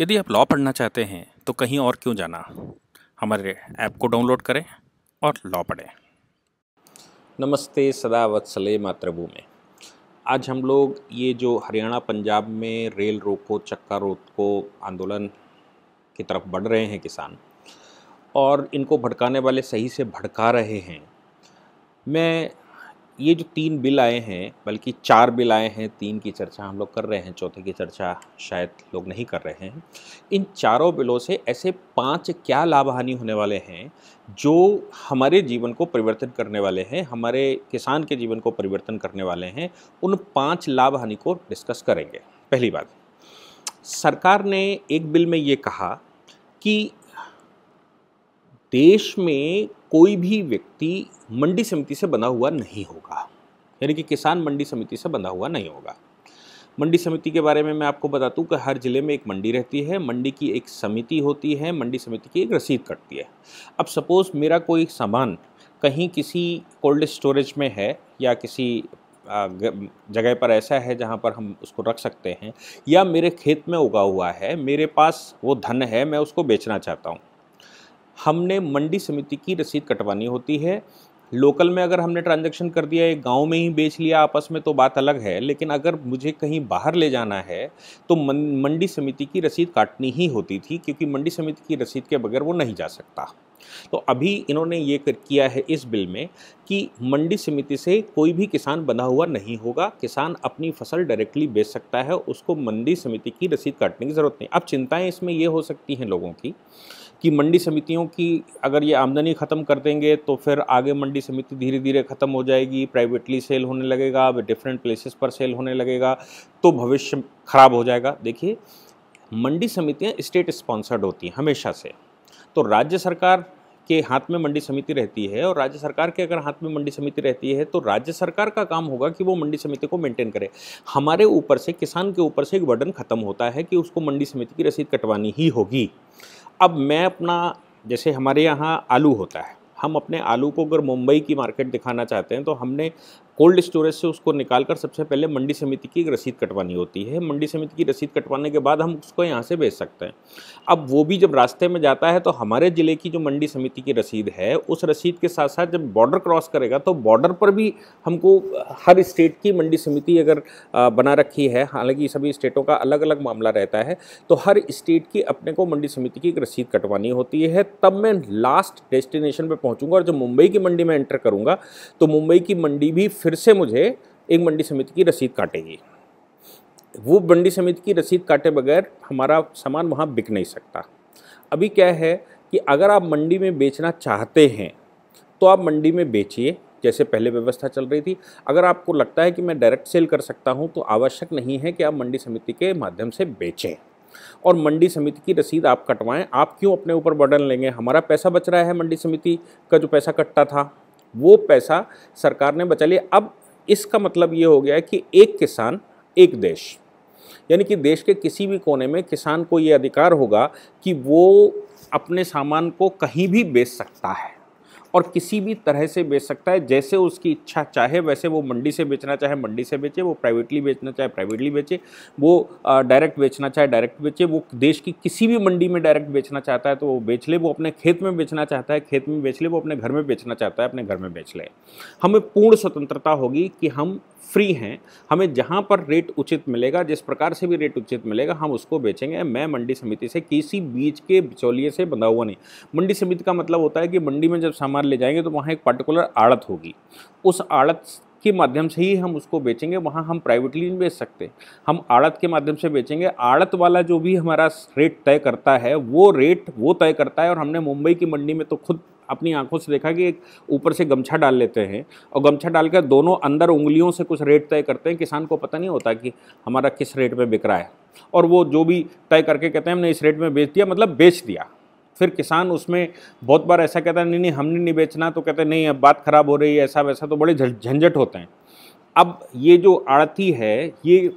यदि आप लॉ पढ़ना चाहते हैं तो कहीं और क्यों जाना, हमारे ऐप को डाउनलोड करें और लॉ पढ़ें। नमस्ते सदा वत्सले मातृभूमि। आज हम लोग ये जो हरियाणा पंजाब में रेल रोको चक्का रोको आंदोलन की तरफ बढ़ रहे हैं किसान, और इनको भड़काने वाले सही से भड़का रहे हैं। मैं ये जो 3 बिल आए हैं, बल्कि 4 बिल आए हैं, 3 की चर्चा हम लोग कर रहे हैं, चौथे की चर्चा शायद लोग नहीं कर रहे हैं। इन चारों बिलों से ऐसे 5 क्या लाभ हानि होने वाले हैं जो हमारे जीवन को परिवर्तन करने वाले हैं, हमारे किसान के जीवन को परिवर्तन करने वाले हैं। उन 5 लाभ हानि को डिस्कस करेंगे। पहली बात, सरकार ने एक बिल में ये कहा कि देश में कोई भी व्यक्ति मंडी समिति से बंधा हुआ नहीं होगा, यानी कि किसान मंडी समिति से बंधा हुआ नहीं होगा। मंडी समिति के बारे में मैं आपको बता दूं कि हर ज़िले में एक मंडी रहती है, मंडी की एक समिति होती है, मंडी समिति की एक रसीद कटती है। अब सपोज़ मेरा कोई सामान कहीं किसी कोल्ड स्टोरेज में है या किसी जगह पर ऐसा है जहाँ पर हम उसको रख सकते हैं, या मेरे खेत में उगा हुआ है, मेरे पास वो धन है, मैं उसको बेचना चाहता हूँ। हमने मंडी समिति की रसीद कटवानी होती है। लोकल में अगर हमने ट्रांजैक्शन कर दिया, एक गांव में ही बेच लिया आपस में, तो बात अलग है, लेकिन अगर मुझे कहीं बाहर ले जाना है तो मंडी समिति की रसीद काटनी ही होती थी, क्योंकि मंडी समिति की रसीद के बगैर वो नहीं जा सकता। तो अभी इन्होंने ये किया है इस बिल में कि मंडी समिति से कोई भी किसान बंधा हुआ नहीं होगा, किसान अपनी फसल डायरेक्टली बेच सकता है, उसको मंडी समिति की रसीद काटने की ज़रूरत नहीं। अब चिंताएँ इसमें ये हो सकती हैं लोगों की कि मंडी समितियों की अगर ये आमदनी ख़त्म कर देंगे तो फिर आगे मंडी समिति धीरे धीरे ख़त्म हो जाएगी, प्राइवेटली सेल होने लगेगा, अब डिफरेंट प्लेसेस पर सेल होने लगेगा, तो भविष्य ख़राब हो जाएगा। देखिए, मंडी समितियाँ स्टेट स्पॉन्सर्ड होती हैं हमेशा से, तो राज्य सरकार के हाथ में मंडी समिति रहती है, और राज्य सरकार के अगर हाथ में मंडी समिति रहती है तो राज्य सरकार का काम होगा कि वो मंडी समिति को मेंटेन करे। हमारे ऊपर से, किसान के ऊपर से एक बर्डन ख़त्म होता है कि उसको मंडी समिति की रसीद कटवानी ही होगी। अब मैं अपना, जैसे हमारे यहाँ आलू होता है, हम अपने आलू को अगर मुंबई की मार्केट दिखाना चाहते हैं तो हमने कोल्ड स्टोरेज से उसको निकाल कर सबसे पहले मंडी समिति की रसीद कटवानी होती है। मंडी समिति की रसीद कटवाने के बाद हम उसको यहाँ से बेच सकते हैं। अब वो भी जब रास्ते में जाता है तो हमारे ज़िले की जो मंडी समिति की रसीद है, उस रसीद के साथ साथ जब बॉर्डर क्रॉस करेगा तो बॉर्डर पर भी हमको हर स्टेट की मंडी समिति अगर बना रखी है, हालांकि सभी स्टेटों का अलग अलग मामला रहता है, तो हर स्टेट की अपने को मंडी समिति की रसीद कटवानी होती है। तब मैं लास्ट डेस्टिनेशन पर पहुँचूँगा, और जब मुंबई की मंडी में एंटर करूँगा तो मुंबई की मंडी भी फिर से मुझे एक मंडी समिति की रसीद काटेगी। वो मंडी समिति की रसीद काटे बगैर हमारा सामान वहाँ बिक नहीं सकता। अभी क्या है कि अगर आप मंडी में बेचना चाहते हैं तो आप मंडी में बेचिए, जैसे पहले व्यवस्था चल रही थी। अगर आपको लगता है कि मैं डायरेक्ट सेल कर सकता हूँ तो आवश्यक नहीं है कि आप मंडी समिति के माध्यम से बेचें, और मंडी समिति की रसीद आप कटवाएँ। आप क्यों अपने ऊपर बर्डन लेंगे? हमारा पैसा बच रहा है, मंडी समिति का जो पैसा कटता था वो पैसा सरकार ने बचा लिया। अब इसका मतलब ये हो गया है कि एक किसान एक देश, यानी कि देश के किसी भी कोने में किसान को ये अधिकार होगा कि वो अपने सामान को कहीं भी बेच सकता है और किसी भी तरह से बेच सकता है, जैसे उसकी इच्छा चाहे वैसे। वो मंडी से बेचना चाहे मंडी से बेचे, वो प्राइवेटली बेचना चाहे प्राइवेटली बेचे, वो डायरेक्ट बेचना चाहे डायरेक्ट बेचे, वो देश की किसी भी मंडी में डायरेक्ट बेचना चाहता है तो वो बेच ले, वो अपने खेत में बेचना चाहता है खेत में बेच ले, वो अपने घर में बेचना चाहता है अपने घर में बेच ले। हमें पूर्ण स्वतंत्रता होगी कि हम फ्री हैं, हमें जहाँ पर रेट उचित मिलेगा, जिस प्रकार से भी रेट उचित मिलेगा हम उसको बेचेंगे। मैं मंडी समिति से किसी बीच के बिचौलिए से बंधा हुआ नहीं। मंडी समिति का मतलब होता है कि मंडी में जब सामान ले जाएंगे तो वहाँ एक पर्टिकुलर आड़त होगी, उस आड़त के माध्यम से ही हम उसको बेचेंगे। वहाँ हम प्राइवेटली नहीं बेच सकते, हम आड़त के माध्यम से बेचेंगे। आड़त वाला जो भी हमारा रेट तय करता है वो रेट वो तय करता है। और हमने मुंबई की मंडी में तो खुद अपनी आंखों से देखा कि एक ऊपर से गमछा डाल लेते हैं और गमछा डालकर दोनों अंदर उंगलियों से कुछ रेट तय करते हैं, किसान को पता नहीं होता कि हमारा किस रेट में बिक रहा है, और वो जो भी तय करके कहते हैं हमने इस रेट में बेच दिया, मतलब बेच दिया। फिर किसान उसमें बहुत बार ऐसा कहता है नहीं नहीं हमने नहीं बेचना, तो कहते नहीं अब बात ख़राब हो रही है, ऐसा वैसा, तो बड़े झंझट होते हैं। अब ये जो आड़ती है ये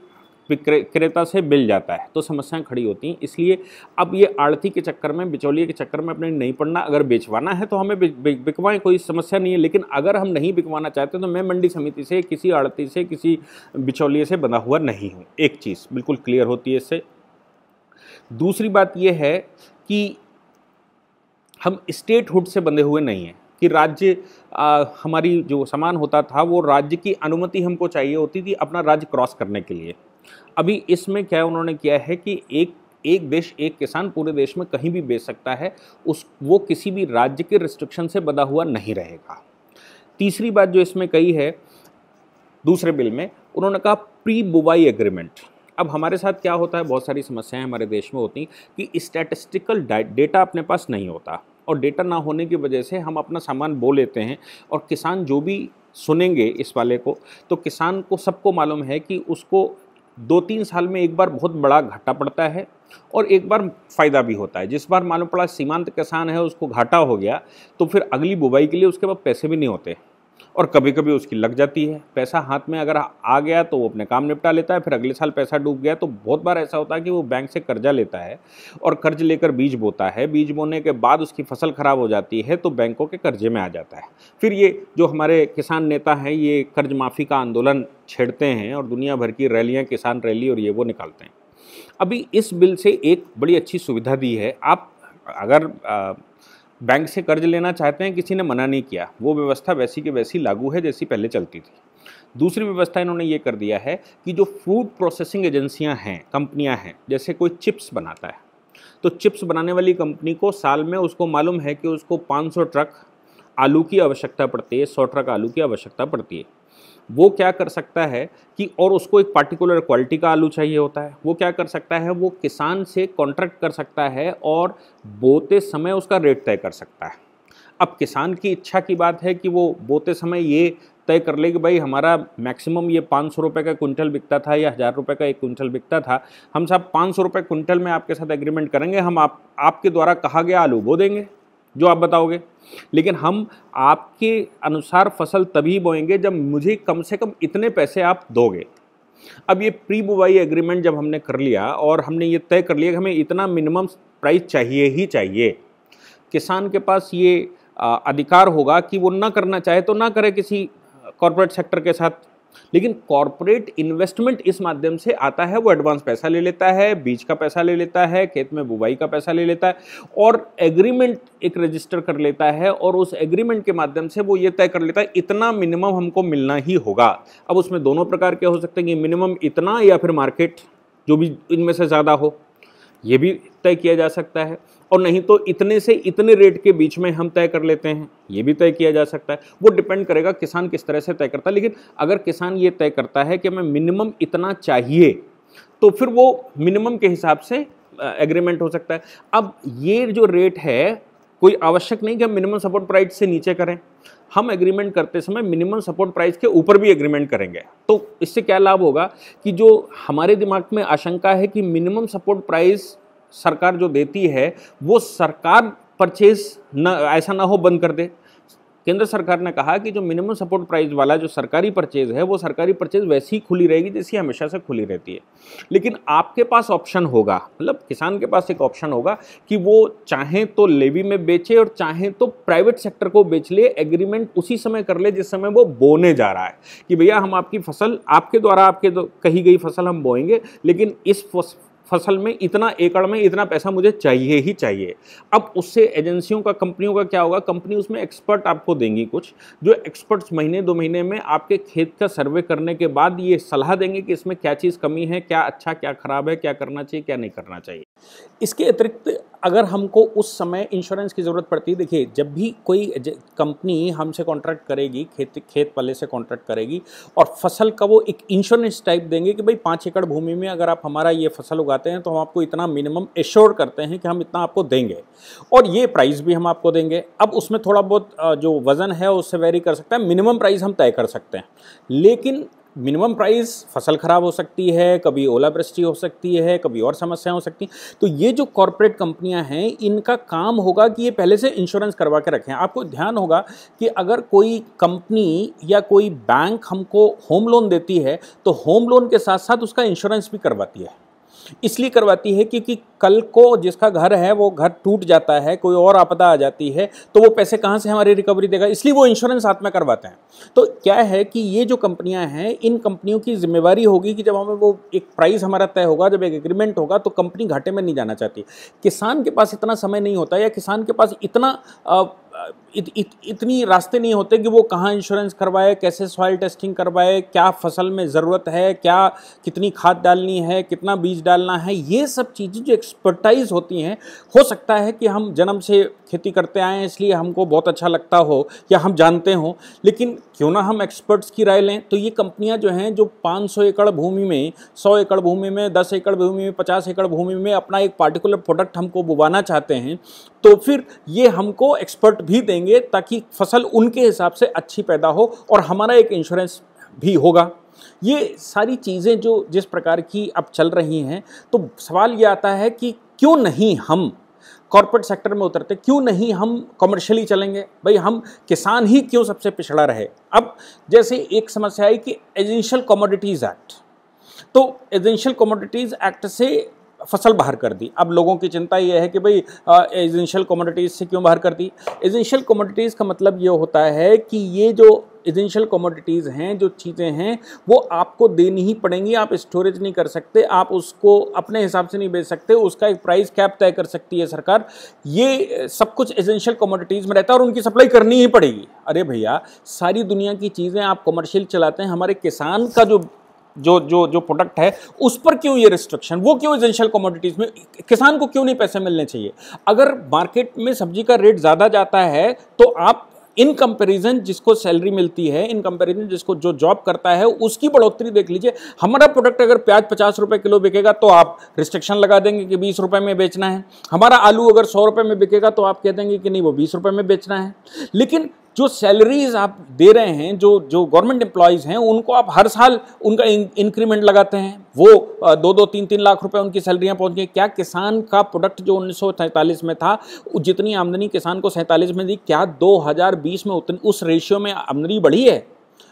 विक्रेता से मिल जाता है, तो समस्याएं खड़ी होती हैं। इसलिए अब ये आड़ती के चक्कर में, बिचौलिए के चक्कर में अपने नहीं पड़ना। अगर बेचवाना है तो हमें बिकवाएं, कोई समस्या नहीं है, लेकिन अगर हम नहीं बिकवाना चाहते तो मैं मंडी समिति से, किसी आड़ती से, किसी बिचौलिए से बंधा हुआ नहीं हूँ। एक चीज़ बिल्कुल क्लियर होती है इससे। दूसरी बात यह है कि हम स्टेटहुड से बंधे हुए नहीं हैं कि राज्य हमारी जो सामान होता था वो राज्य की अनुमति हमको चाहिए होती थी अपना राज्य क्रॉस करने के लिए। अभी इसमें क्या उन्होंने किया है कि एक देश एक किसान पूरे देश में कहीं भी बेच सकता है, वो किसी भी राज्य के रिस्ट्रिक्शन से बंधा हुआ नहीं रहेगा। तीसरी बात जो इसमें कही है दूसरे बिल में, उन्होंने कहा प्री बुवाई एग्रीमेंट। अब हमारे साथ क्या होता है, बहुत सारी समस्याएं हमारे देश में होती कि स्टैटिस्टिकल डेटा अपने पास नहीं होता और डेटा ना होने की वजह से हम अपना सामान बो लेते हैं और किसान जो भी सुनेंगे इस वाले को, तो किसान को सबको मालूम है कि उसको 2-3 साल में एक बार बहुत बड़ा घाटा पड़ता है और एक बार फ़ायदा भी होता है। जिस बार मालूम पड़ा सीमांत किसान है उसको घाटा हो गया तो फिर अगली बुवाई के लिए उसके पास पैसे भी नहीं होते और कभी कभी उसकी लग जाती है। पैसा हाथ में अगर आ गया तो वो अपने काम निपटा लेता है, फिर अगले साल पैसा डूब गया तो बहुत बार ऐसा होता है कि वो बैंक से कर्जा लेता है और कर्ज लेकर बीज बोता है, बीज बोने के बाद उसकी फसल ख़राब हो जाती है तो बैंकों के कर्जे में आ जाता है। फिर ये जो हमारे किसान नेता हैं ये कर्ज माफ़ी का आंदोलन छेड़ते हैं और दुनिया भर की रैलियाँ, किसान रैली और ये वो निकालते हैं। अभी इस बिल से एक बड़ी अच्छी सुविधा दी है, आप अगर बैंक से कर्ज लेना चाहते हैं, किसी ने मना नहीं किया, वो व्यवस्था वैसी की वैसी लागू है जैसी पहले चलती थी। दूसरी व्यवस्था इन्होंने ये कर दिया है कि जो फूड प्रोसेसिंग एजेंसियां हैं, कंपनियां हैं, जैसे कोई चिप्स बनाता है तो चिप्स बनाने वाली कंपनी को साल में उसको मालूम है कि उसको 500 ट्रक आलू की आवश्यकता पड़ती है, 100 ट्रक आलू की आवश्यकता पड़ती है। वो क्या कर सकता है कि, और उसको एक पार्टिकुलर क्वालिटी का आलू चाहिए होता है, वो क्या कर सकता है, वो किसान से कॉन्ट्रैक्ट कर सकता है और बोते समय उसका रेट तय कर सकता है। अब किसान की इच्छा की बात है कि वो बोते समय ये तय कर ले कि भाई हमारा मैक्सिमम ये 500 रुपये का क्विंटल बिकता था या 1000 रुपये का एक क्विंटल बिकता था, हम साहब 500 रुपये क्विंटल में आपके साथ एग्रीमेंट करेंगे, हम आपके द्वारा कहा गया आलू बो देंगे जो आप बताओगे, लेकिन हम आपके अनुसार फसल तभी बोएंगे जब मुझे कम से कम इतने पैसे आप दोगे। अब ये प्री बुवाई एग्रीमेंट जब हमने कर लिया और हमने ये तय कर लिया कि हमें इतना मिनिमम प्राइस चाहिए ही चाहिए, किसान के पास ये अधिकार होगा कि वो ना करना चाहे तो ना करे किसी कॉरपोरेट सेक्टर के साथ। लेकिन कॉरपोरेट इन्वेस्टमेंट इस माध्यम से आता है, वो एडवांस पैसा ले लेता है, बीज का पैसा ले लेता है, खेत में बुवाई का पैसा ले लेता है और एग्रीमेंट एक रजिस्टर कर लेता है और उस एग्रीमेंट के माध्यम से वो ये तय कर लेता है इतना मिनिमम हमको मिलना ही होगा। अब उसमें दोनों प्रकार के हो सकते हैं कि मिनिमम इतना या फिर मार्केट, जो भी इनमें से ज़्यादा हो ये भी तय किया जा सकता है, और नहीं तो इतने से इतने रेट के बीच में हम तय कर लेते हैं ये भी तय किया जा सकता है। वो डिपेंड करेगा किसान किस तरह से तय करता है, लेकिन अगर किसान ये तय करता है कि हमें मिनिमम इतना चाहिए तो फिर वो मिनिमम के हिसाब से एग्रीमेंट हो सकता है। अब ये जो रेट है, कोई आवश्यक नहीं कि हम मिनिमम सपोर्ट प्राइस से नीचे करें, हम एग्रीमेंट करते समय मिनिमम सपोर्ट प्राइस के ऊपर भी एग्रीमेंट करेंगे। तो इससे क्या लाभ होगा कि जो हमारे दिमाग में आशंका है कि मिनिमम सपोर्ट प्राइस सरकार जो देती है वो सरकार परचेज ना, ऐसा ना हो बंद कर दे। केंद्र सरकार ने कहा कि जो मिनिमम सपोर्ट प्राइस वाला जो सरकारी परचेज है वो सरकारी परचेज वैसी ही खुली रहेगी जैसी हमेशा से खुली रहती है, लेकिन आपके पास ऑप्शन होगा, मतलब किसान के पास एक ऑप्शन होगा कि वो चाहे तो लेवी में बेचे और चाहे तो प्राइवेट सेक्टर को बेच ले, एग्रीमेंट उसी समय कर ले जिस समय वो बोने जा रहा है कि भैया हम आपकी फसल आपके द्वारा आपके कही गई फसल हम बोएंगे, लेकिन इस फसल में इतना एकड़ में इतना पैसा मुझे चाहिए ही चाहिए। अब उससे एजेंसियों का, कंपनियों का क्या होगा, कंपनी उसमें एक्सपर्ट आपको देंगी कुछ, जो एक्सपर्ट्स महीने 2 महीने में आपके खेत का सर्वे करने के बाद ये सलाह देंगे कि इसमें क्या चीज़ कमी है, क्या अच्छा क्या ख़राब है, क्या करना चाहिए क्या नहीं करना चाहिए। इसके अतिरिक्त अगर हमको उस समय इंश्योरेंस की ज़रूरत पड़ती है, देखिए जब भी कोई कंपनी हमसे कॉन्ट्रैक्ट करेगी, खेत वाले से कॉन्ट्रैक्ट करेगी और फसल का वो एक इंश्योरेंस टाइप देंगे कि भाई 5 एकड़ भूमि में अगर आप हमारा ये फसल उगाते हैं तो हम आपको इतना मिनिमम एश्योर करते हैं कि हम इतना आपको देंगे और ये प्राइस भी हम आपको देंगे। अब उसमें थोड़ा बहुत जो वज़न है उससे वेरी कर सकता है, मिनिमम प्राइस हम तय कर सकते हैं, लेकिन मिनिमम प्राइस फसल ख़राब हो सकती है, कभी ओलावृष्टि हो सकती है, कभी और समस्याएं हो सकती हैं। तो ये जो कॉरपोरेट कंपनियां हैं इनका काम होगा कि ये पहले से इंश्योरेंस करवा के रखें। आपको ध्यान होगा कि अगर कोई कंपनी या कोई बैंक हमको होम लोन देती है तो होम लोन के साथ साथ उसका इंश्योरेंस भी करवाती है। इसलिए करवाती है क्योंकि कल को जिसका घर है वो घर टूट जाता है, कोई और आपदा आ जाती है, तो वो पैसे कहाँ से हमारी रिकवरी देगा, इसलिए वो इंश्योरेंस साथ में करवाते हैं। तो क्या है कि ये जो कंपनियां हैं, इन कंपनियों की जिम्मेवारी होगी कि जब हमें वो एक प्राइस हमारा तय होगा, जब एक एग्रीमेंट होगा, तो कंपनी घाटे में नहीं जाना चाहती। किसान के पास इतना समय नहीं होता या किसान के पास इतना इतनी रास्ते नहीं होते कि वो कहाँ इंश्योरेंस करवाए, कैसे सॉइल टेस्टिंग करवाए, क्या फसल में ज़रूरत है, क्या कितनी खाद डालनी है, कितना बीज डालना है, ये सब चीज़ें जो एक्सपर्टाइज होती हैं। हो सकता है कि हम जन्म से खेती करते आए हैं इसलिए हमको बहुत अच्छा लगता हो या हम जानते हों, लेकिन क्यों ना हम एक्सपर्ट्स की राय लें। तो ये कंपनियाँ जो हैं, जो 500 एकड़ भूमि में, 100 एकड़ भूमि में, 10 एकड़ भूमि में, 50 एकड़ भूमि में अपना एक पार्टिकुलर प्रोडक्ट हमको बुवाना चाहते हैं, तो फिर ये हमको एक्सपर्ट भी देंगे ताकि फसल उनके हिसाब से अच्छी पैदा हो और हमारा एक इंश्योरेंस भी होगा। ये सारी चीज़ें जो जिस प्रकार की अब चल रही हैं, तो सवाल ये आता है कि क्यों नहीं हम कॉर्पोरेट सेक्टर में उतरते, क्यों नहीं हम कॉमर्शियली चलेंगे, भाई हम किसान ही क्यों सबसे पिछड़ा रहे। अब जैसे एक समस्या आई कि एसेंशियल कमोडिटीज़ एक्ट, तो एसेंशियल कमोडिटीज़ एक्ट से फसल बाहर कर दी। अब लोगों की चिंता यह है कि भाई एसेंशियल कमोडिटीज़ से क्यों बाहर कर दी। एसेंशियल कमोडिटीज़ का मतलब ये होता है कि ये जो एसेंशियल कमोडिटीज़ हैं, जो चीज़ें हैं, वो आपको देनी ही पड़ेंगी, आप स्टोरेज नहीं कर सकते, आप उसको अपने हिसाब से नहीं बेच सकते, उसका एक प्राइस कैप तय कर सकती है सरकार। ये सब कुछ एसेंशियल कमोडिटीज़ में रहता है और उनकी सप्लाई करनी ही पड़ेगी। अरे भैया, सारी दुनिया की चीज़ें आप कमर्शियल चलाते हैं, हमारे किसान का जो प्रोडक्ट है उस पर क्यों ये रिस्ट्रिक्शन, वो क्यों एसेंशियल कमोडिटीज़ में, किसान को क्यों नहीं पैसे मिलने चाहिए। अगर मार्केट में सब्जी का रेट ज़्यादा जाता है तो आप इन कंपैरिजन जिसको सैलरी मिलती है, इन कंपैरिजन जिसको जो जॉब करता है, उसकी बढ़ोतरी देख लीजिए। हमारा प्रोडक्ट अगर प्याज 50 रुपये किलो बिकेगा तो आप रिस्ट्रिक्शन लगा देंगे कि 20 रुपये में बेचना है। हमारा आलू अगर 100 रुपये में बिकेगा तो आप कह देंगे कि नहीं, वो 20 रुपये में बेचना है। लेकिन जो सैलरीज आप दे रहे हैं, जो गवर्नमेंट एम्प्लॉयज़ हैं, उनको आप हर साल उनका इंक्रीमेंट लगाते हैं, वो 2-3 लाख रुपए उनकी सैलरियां पहुंच गई। क्या किसान का प्रोडक्ट जो 1947 में था, जितनी आमदनी किसान को 47 में दी, क्या 2020 में उस रेशियो में आमदनी बढ़ी है?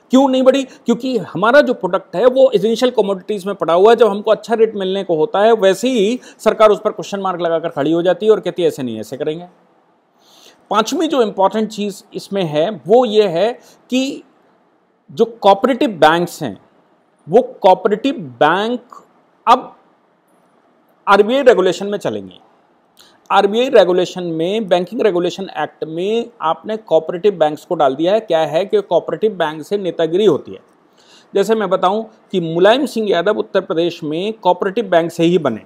क्यों नहीं बढ़ी? क्योंकि हमारा जो प्रोडक्ट है वो एसेंशियल कमोडिटीज़ में पड़ा हुआ है। जब हमको अच्छा रेट मिलने को होता है, वैसे ही सरकार उस पर क्वेश्चन मार्क लगाकर खड़ी हो जाती है और कहती है ऐसे नहीं, ऐसे करेंगे। पांचवी जो इम्पॉर्टेंट चीज़ इसमें है वो ये है कि जो कॉपरेटिव बैंक्स हैं, वो कॉपरेटिव बैंक अब आरबीआई रेगुलेशन में चलेंगे। आरबीआई रेगुलेशन में, बैंकिंग रेगुलेशन एक्ट में आपने कॉपरेटिव बैंक्स को डाल दिया है। क्या है कि कॉपरेटिव बैंक से नेतागिरी होती है। जैसे मैं बताऊं कि मुलायम सिंह यादव उत्तर प्रदेश में कॉपरेटिव बैंक से ही बने,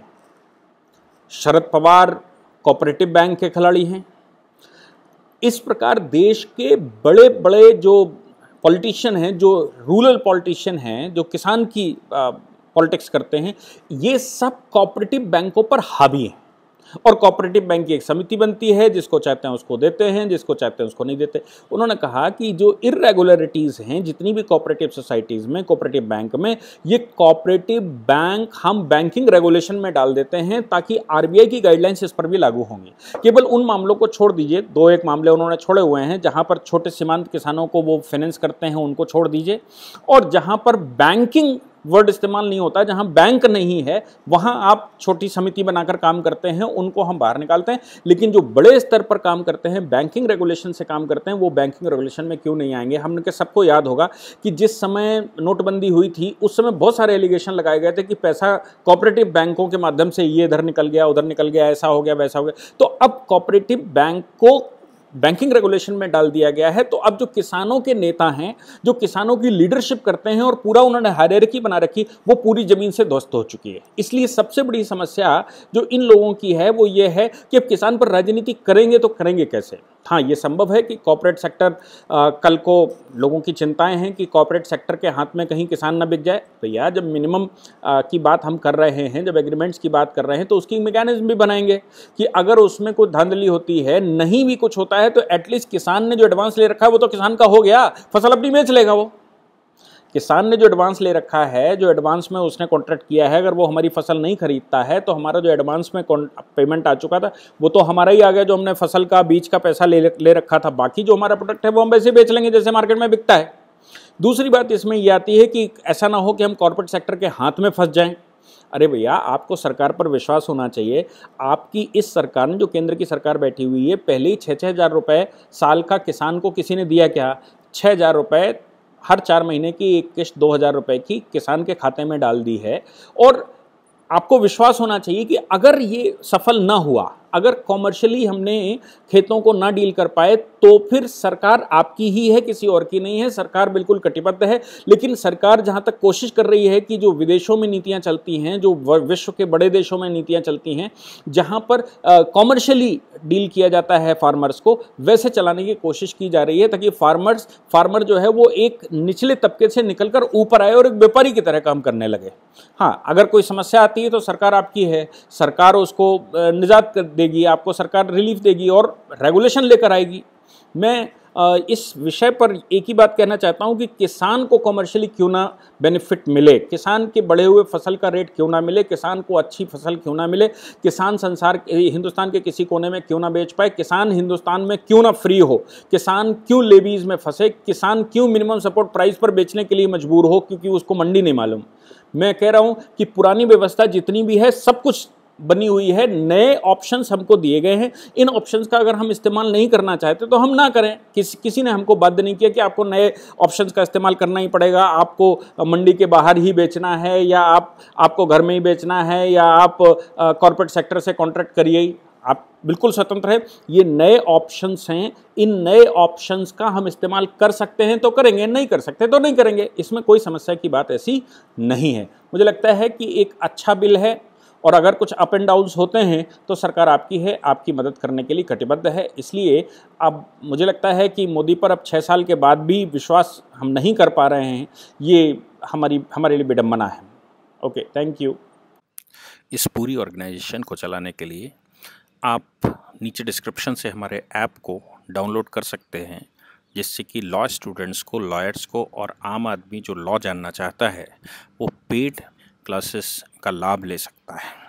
शरद पवार कॉपरेटिव बैंक के खिलाड़ी हैं। इस प्रकार देश के बड़े बड़े जो पॉलिटिशियन हैं, जो रूरल पॉलिटिशियन हैं, जो किसान की पॉलिटिक्स करते हैं, ये सब कॉपरेटिव बैंकों पर हावी हैं। और कॉपरेटिव बैंक की एक समिति बनती है, जिसको चाहते हैं उसको देते हैं, जिसको चाहते हैं उसको नहीं देते। उन्होंने कहा कि जो इरेगुलरिटीज़ हैं जितनी भी कॉपरेटिव सोसाइटीज़ में, कॉपरेटिव बैंक में, ये कॉपरेटिव बैंक हम बैंकिंग रेगुलेशन में डाल देते हैं ताकि आरबीआई की गाइडलाइंस इस पर भी लागू होंगी। केवल उन मामलों को छोड़ दीजिए, 2-1 मामले उन्होंने छोड़े हुए हैं जहाँ पर छोटे सीमांत किसानों को वो फाइनेंस करते हैं, उनको छोड़ दीजिए। और जहाँ पर बैंकिंग वर्ड इस्तेमाल नहीं होता, जहां बैंक नहीं है, वहां आप छोटी समिति बनाकर काम करते हैं, उनको हम बाहर निकालते हैं। लेकिन जो बड़े स्तर पर काम करते हैं, बैंकिंग रेगुलेशन से काम करते हैं, वो बैंकिंग रेगुलेशन में क्यों नहीं आएंगे। हम उनके सबको याद होगा कि जिस समय नोटबंदी हुई थी, उस समय बहुत सारे एलिगेशन लगाए गए थे कि पैसा कॉपरेटिव बैंकों के माध्यम से ये इधर निकल गया, उधर निकल गया, ऐसा हो गया, वैसा हो गया। तो अब कॉपरेटिव बैंक को बैंकिंग रेगुलेशन में डाल दिया गया है। तो अब जो किसानों के नेता हैं, जो किसानों की लीडरशिप करते हैं और पूरा उन्होंने हायरार्की बना रखी, वो पूरी ज़मीन से ध्वस्त हो चुकी है। इसलिए सबसे बड़ी समस्या जो इन लोगों की है वो ये है कि अब किसान पर राजनीति करेंगे तो करेंगे कैसे। हाँ, ये संभव है कि कॉर्पोरेट सेक्टर, कल को लोगों की चिंताएं हैं कि कॉर्पोरेट सेक्टर के हाथ में कहीं किसान ना बिक जाए। तो यार, जब मिनिमम की बात हम कर रहे हैं, जब एग्रीमेंट्स की बात कर रहे हैं, तो उसकी मैकेनिज्म भी बनाएंगे कि अगर उसमें कोई धांधली होती है, नहीं भी कुछ होता है, तो एटलीस्ट किसान ने जो एडवांस ले रखा है वो तो किसान का हो गया, फसल अपनी बेच लेगा। वो किसान ने जो एडवांस ले रखा है, जो एडवांस में उसने कॉन्ट्रैक्ट किया है, अगर वो हमारी फसल नहीं खरीदता है तो हमारा जो एडवांस में पेमेंट आ चुका था वो तो हमारा ही आ गया, जो हमने फसल का बीज का पैसा ले रखा था। बाकी जो हमारा प्रोडक्ट है वो हम वैसे बेच लेंगे जैसे मार्केट में बिकता है। दूसरी बात इसमें यह आती है कि ऐसा ना हो कि हम कॉर्पोरेट सेक्टर के हाथ में फंस जाएं। अरे भैया, आपको सरकार पर विश्वास होना चाहिए। आपकी इस सरकार ने, जो केंद्र की सरकार बैठी हुई है, पहले ही 6-6 हज़ार रुपये साल का किसान को किसी ने दिया क्या? 6 हज़ार रुपये हर 4 महीने की एक किश्त 2 हज़ार रुपये की किसान के खाते में डाल दी है। और आपको विश्वास होना चाहिए कि अगर ये सफल ना हुआ, अगर कॉमर्शियली हमने खेतों को ना डील कर पाए, तो फिर सरकार आपकी ही है, किसी और की नहीं है। सरकार बिल्कुल कटिबद्ध है। लेकिन सरकार जहां तक कोशिश कर रही है कि जो विदेशों में नीतियां चलती हैं, जो विश्व के बड़े देशों में नीतियां चलती हैं, जहां पर कॉमर्शियली डील किया जाता है फार्मर्स को, वैसे चलाने की कोशिश की जा रही है, ताकि फार्मर जो है वो एक निचले तबके से निकलकर ऊपर आए और एक व्यापारी की तरह काम करने लगे। हाँ, अगर कोई समस्या आती है तो सरकार आपकी है, सरकार उसको निजात देगी, आपको सरकार रिलीफ देगी और रेगुलेशन लेकर आएगी। मैं इस विषय पर एक ही बात कहना चाहता हूं कि किसान को कॉमर्शियली क्यों ना बेनिफिट मिले, किसान के बढ़े हुए फसल का रेट क्यों ना मिले, किसान को अच्छी फसल क्यों ना मिले, किसान संसार हिंदुस्तान के किसी कोने में क्यों ना बेच पाए, किसान हिंदुस्तान में क्यों ना फ्री हो, किसान क्यों लेबीज़ में फंसे, किसान क्यों मिनिमम सपोर्ट प्राइस पर बेचने के लिए मजबूर हो क्योंकि उसको मंडी नहीं मालूम। मैं कह रहा हूँ कि पुरानी व्यवस्था जितनी भी है सब कुछ बनी हुई है, नए ऑप्शंस हमको दिए गए हैं। इन ऑप्शंस का अगर हम इस्तेमाल नहीं करना चाहते तो हम ना करें। किसी ने हमको बाध्य नहीं किया कि आपको नए ऑप्शंस का इस्तेमाल करना ही पड़ेगा, आपको मंडी के बाहर ही बेचना है, या आपको घर में ही बेचना है, या आप कॉर्पोरेट सेक्टर से कॉन्ट्रैक्ट करिए। आप बिल्कुल स्वतंत्र हैं। ये नए ऑप्शंस हैं, इन नए ऑप्शंस का हम इस्तेमाल कर सकते हैं तो करेंगे, नहीं कर सकते तो नहीं करेंगे। इसमें कोई समस्या की बात ऐसी नहीं है। मुझे लगता है कि एक अच्छा बिल है, और अगर कुछ अप एंड डाउन्स होते हैं तो सरकार आपकी है, आपकी मदद करने के लिए कटिबद्ध है। इसलिए अब मुझे लगता है कि मोदी पर अब 6 साल के बाद भी विश्वास हम नहीं कर पा रहे हैं, ये हमारे लिए विडम्बना है। Okay, thank you. इस पूरी ऑर्गेनाइजेशन को चलाने के लिए आप नीचे डिस्क्रिप्शन से हमारे ऐप को डाउनलोड कर सकते हैं, जिससे कि लॉ स्टूडेंट्स को, लॉयर्स को और आम आदमी जो लॉ जानना चाहता है वो पेड क्लासेस का लाभ ले सकता है।